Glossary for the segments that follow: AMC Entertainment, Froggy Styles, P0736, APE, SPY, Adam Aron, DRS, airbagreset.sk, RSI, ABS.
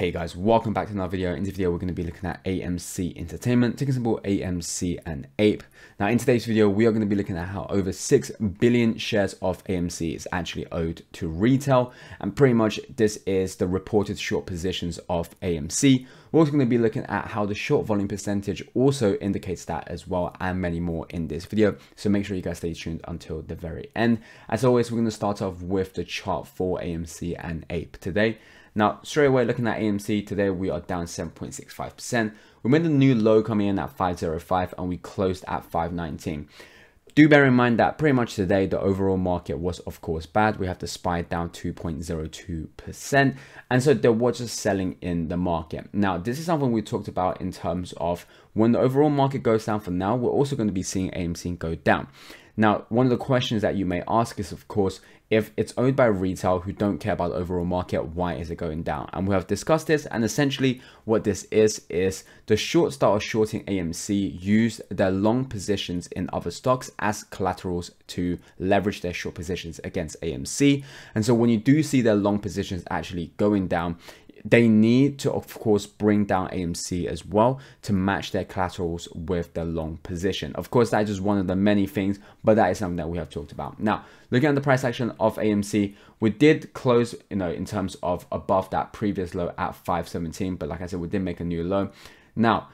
Hey guys, welcome back to another video. In this video, we're going to be looking at AMC Entertainment, ticker symbol AMC and APE. Now, in today's video, we are going to be looking at how over 6 billion shares of AMC is actually owed to retail. And pretty much this is the reported short positions of AMC. We're also going to be looking at how the short volume percentage also indicates that as well, and many more in this video. So make sure you guys stay tuned until the very end. As always, we're going to start off with the chart for AMC and APE today. Now, straight away, looking at AMC today, we are down 7.65%. We made a new low coming in at 505 and we closed at 519. Do bear in mind that pretty much today, the overall market was, of course, bad. We have the SPY down 2.02%. And so there was just selling in the market. Now, this is something we talked about in terms of when the overall market goes down for now, we're also going to be seeing AMC go down. Now, one of the questions that you may ask is, of course, if it's owned by retail who don't care about the overall market, why is it going down? And we have discussed this, and essentially what this is the short style of shorting AMC used their long positions in other stocks as collaterals to leverage their short positions against AMC. And so when you do see their long positions actually going down, they need to, of course, bring down AMC as well to match their collaterals with their long position. Of course, that is just one of the many things, but that is something that we have talked about. Now, looking at the price action of AMC, we did close, in terms of above that previous low at 517, but like I said, we did make a new low. Now,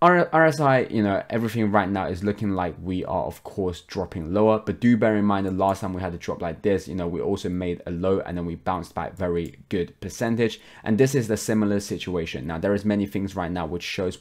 RSI, everything right now is looking like we are, of course, dropping lower, but do bear in mind the last time we had a drop like this, we also made a low and then we bounced back very good percentage. And this is the similar situation. Now, there is many things right now which shows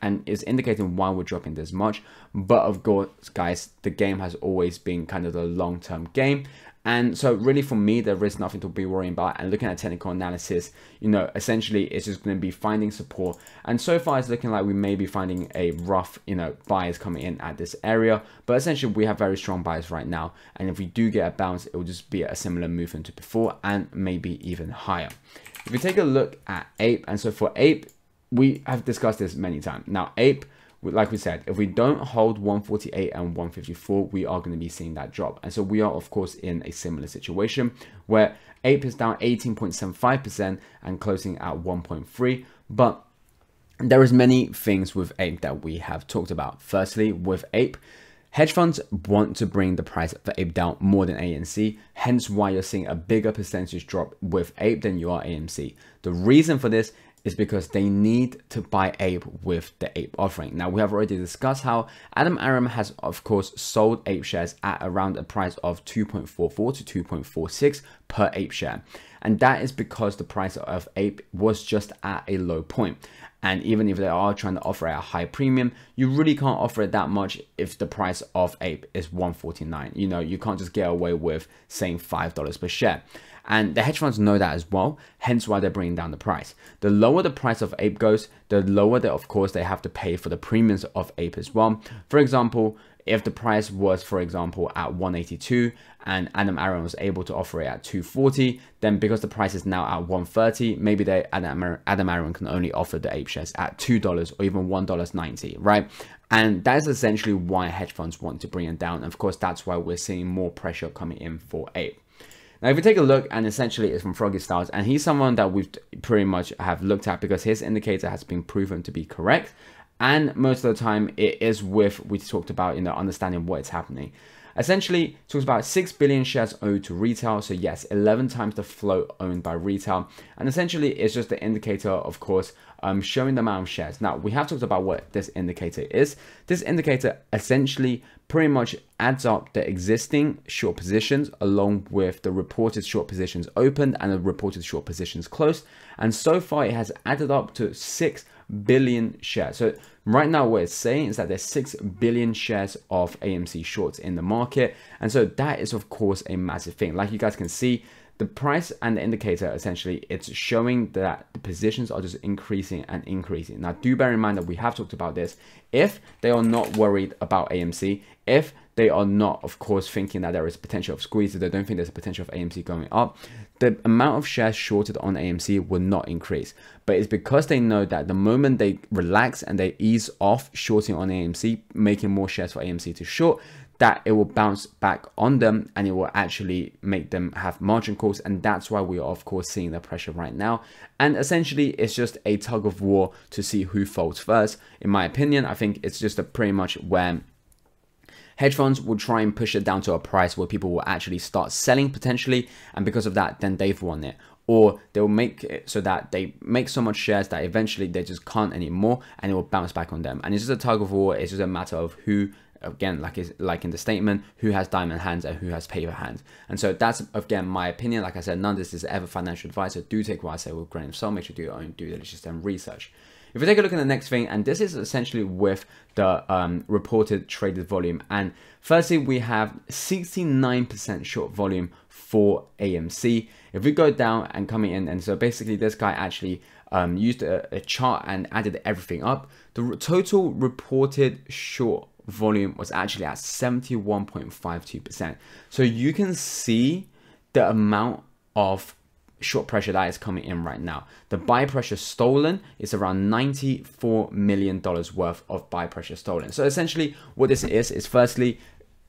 and is indicating why we're dropping this much. But of course, guys, the game has always been kind of the long-term game. And so really for me, there is nothing to be worrying about. And looking at technical analysis, essentially it's just going to be finding support. And so far it's looking like we may be finding a rough, bias coming in at this area. But essentially we have very strong bias right now. And if we do get a bounce, it will just be a similar movement to before and maybe even higher. If we take a look at APE, and so for APE, we have discussed this many times. Now APE, like we said, if we don't hold 148 and 154, we are going to be seeing that drop. And so we are, of course, in a similar situation where APE is down 18.75% and closing at 1.3. But there is many things with APE that we have talked about. Firstly, with APE, hedge funds want to bring the price for APE down more than AMC, hence why you're seeing a bigger percentage drop with APE than you are AMC. The reason for this is because they need to buy APE with the APE offering. Now, we have already discussed how Adam Aron has, of course, sold APE shares at around a price of 2.44 to 2.46 per APE share. And that is because the price of APE was just at a low point. And even if they are trying to offer a high premium, you really can't offer it that much if the price of APE is 149. You can't just get away with saying $5 per share. And the hedge funds know that as well, hence why they're bringing down the price. The lower the price of APE goes, the lower that, of course, they have to pay for the premiums of APE as well. For example, if the price was, for example, at 182 and Adam Aron was able to offer it at 240, then because the price is now at 130, maybe Adam Aron can only offer the APE shares at $2 or even $1.90, right? And that's essentially why hedge funds want to bring it down. And of course, that's why we're seeing more pressure coming in for APE. Now, if we take a look, and essentially it's from Froggy Styles, and he's someone that we've pretty much have looked at because his indicator has been proven to be correct. And most of the time it is with, we talked about, understanding what is happening. Essentially, talks about 6 billion shares owed to retail. So yes, 11 times the float owned by retail. And essentially it's just the indicator, of course, showing the amount of shares. Now, we have talked about what this indicator is. This indicator essentially pretty much adds up the existing short positions along with the reported short positions opened and the reported short positions closed. And so far it has added up to 6 billion shares. So right now what it's saying is that there's 6 billion shares of AMC shorts in the market. And so that is, of course, a massive thing. Like you guys can see, the price and the indicator, essentially, it's showing that the positions are just increasing and increasing. Now, do bear in mind that we have talked about this. If they are not worried about AMC, if they are not, of course, thinking that there is potential of squeeze, they don't think there's a potential of AMC going up, the amount of shares shorted on AMC will not increase. But it's because they know that the moment they relax and they ease off shorting on AMC, making more shares for AMC to short, that it will bounce back on them and it will actually make them have margin calls. And that's why we are, of course, seeing the pressure right now. And essentially, it's just a tug of war to see who folds first. In my opinion, I think it's just a pretty much where hedge funds will try and push it down to a price where people will actually start selling potentially. And because of that, then they've won it. Or they'll make it so that they make so much shares that eventually they just can't anymore and it will bounce back on them. And it's just a tug of war. It's just a matter of who, again, like in the statement, who has diamond hands and who has paper hands. And so that's, again, my opinion. Like I said, none of this is ever financial advice. So do take what I say with a grain of salt. Make sure you do your own due diligence and research. If we take a look at the next thing, and this is essentially with the reported traded volume. And firstly, we have 69% short volume for AMC. If we go down and coming in, and so basically this guy actually used a chart and added everything up. The total reported short volume was actually at 71.52%. So you can see the amount of short pressure that is coming in right now. The buy pressure stolen is around $94 million worth of buy pressure stolen. So essentially what this is firstly,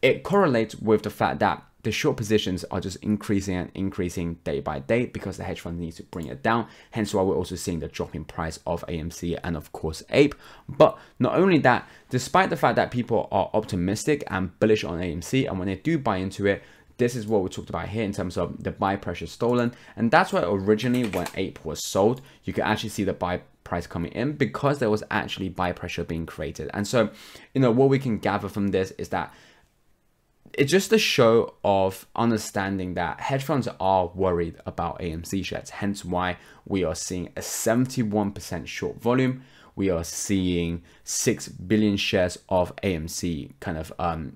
it correlates with the fact that the short positions are just increasing and increasing day by day because the hedge fund needs to bring it down. Hence why we're also seeing the drop in price of AMC and of course Ape. But not only that, despite the fact that people are optimistic and bullish on AMC, and when they do buy into it, this is what we talked about here in terms of the buy pressure stolen. And that's why originally when Ape was sold, you could actually see the buy price coming in because there was actually buy pressure being created. And so, you know, what we can gather from this is that it's just a show of understanding that hedge funds are worried about AMC shares. Hence why we are seeing a 71% short volume. We are seeing 6 billion shares of AMC kind of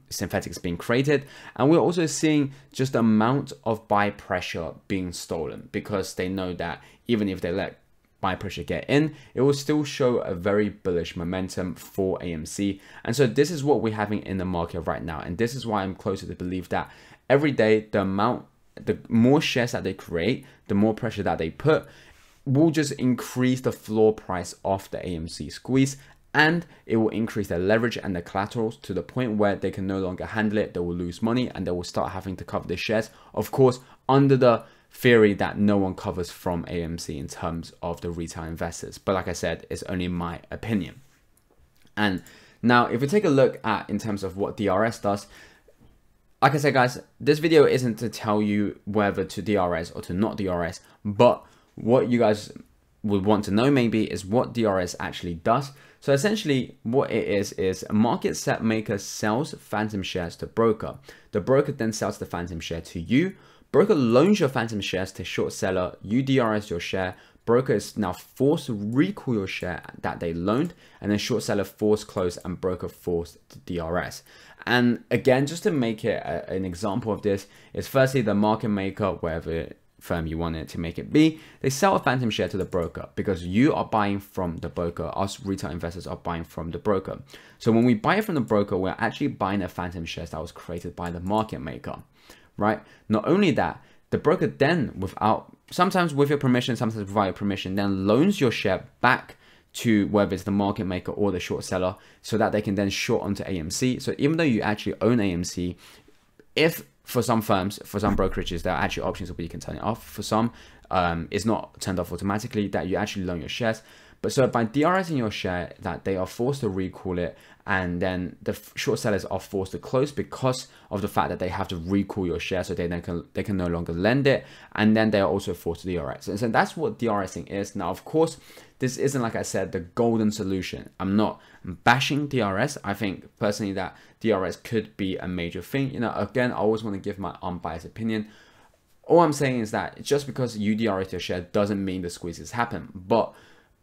synthetics being created. And we're also seeing just the amount of buy pressure being stolen because they know that even if they let buy pressure get in, it will still show a very bullish momentum for AMC. And so this is what we're having in the market right now. And this is why I'm closer to believe that every day, the more shares that they create, the more pressure that they put, will just increase the floor price of the AMC squeeze, and it will increase their leverage and the collaterals to the point where they can no longer handle it. They will lose money and they will start having to cover the shares, of course, under the theory that no one covers from AMC in terms of the retail investors. But like I said, it's only my opinion. And now if we take a look at in terms of what DRS does, like I said, guys, this video isn't to tell you whether to DRS or to not DRS, but what you guys would want to know maybe is what DRS actually does. So essentially what it is a market set maker sells phantom shares to broker. The broker then sells the phantom share to you. Broker loans your phantom shares to short seller. You DRS your share. Broker is now forced to recall your share that they loaned, and then short seller forced close and broker forced to DRS. And again, just to make it an example of this is firstly the market maker, wherever firm you want it to make it be, they sell a phantom share to the broker because you are buying from the broker. Us retail investors are buying from the broker. So when we buy from the broker, we're actually buying a phantom shares that was created by the market maker, right? Not only that, the broker then, sometimes with your permission, sometimes without your permission, then loans your share back to whether it's the market maker or the short seller so that they can then short onto AMC. So even though you actually own AMC, if for some firms, for some brokerages, there are actually options where you can turn it off. For some, it's not turned off automatically, that you actually loan your shares. But so by DRSing your share, that they are forced to recall it, and then the short sellers are forced to close because of the fact that they have to recall your share, so they then can no longer lend it, and then they are also forced to DRS. And so that's what DRSing is. Now, of course, this isn't, like I said, the golden solution. I'm not bashing DRS. I think personally that DRS could be a major thing. You know, again, I always want to give my unbiased opinion. All I'm saying is that just because you DRS your share doesn't mean the squeezes happen. But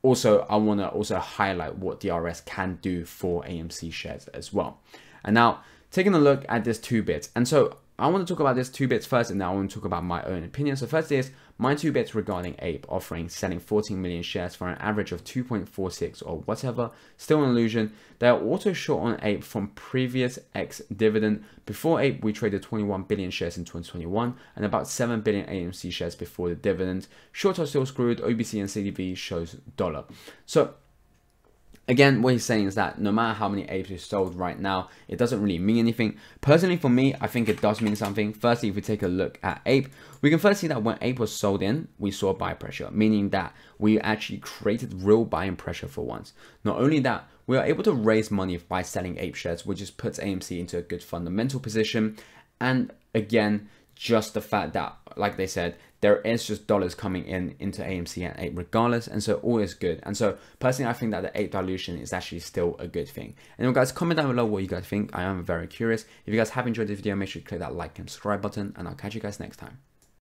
also, I want to also highlight what DRS can do for AMC shares as well. And now taking a look at this 2 bits. And so I want to talk about this 2 bits first, and now I want to talk about my own opinion. So first is my 2 bits regarding Ape offering, selling 14 million shares for an average of 2.46 or whatever, still an illusion. They are also short on Ape from previous ex-dividend. Before Ape, we traded 21 billion shares in 2021 and about 7 billion AMC shares before the dividend. Shorts are still screwed. OBC and CDV shows dollar. So Again, what he's saying is that no matter how many apes we've sold right now, it doesn't really mean anything. Personally, for me, I think it does mean something. Firstly, if we take a look at ape, we can first see that when ape was sold in, we saw buy pressure, meaning that we actually created real buying pressure for once. Not only that, we are able to raise money by selling ape shares, which just puts AMC into a good fundamental position. And again, just the fact that, like they said, there is just dollars coming in into AMC and ape regardless, and so all is good. And so personally, I think that the ape dilution is actually still a good thing. Anyway guys, comment down below what you guys think. I am very curious. If you guys have enjoyed this video, make sure you click that like and subscribe button, and I'll catch you guys next time.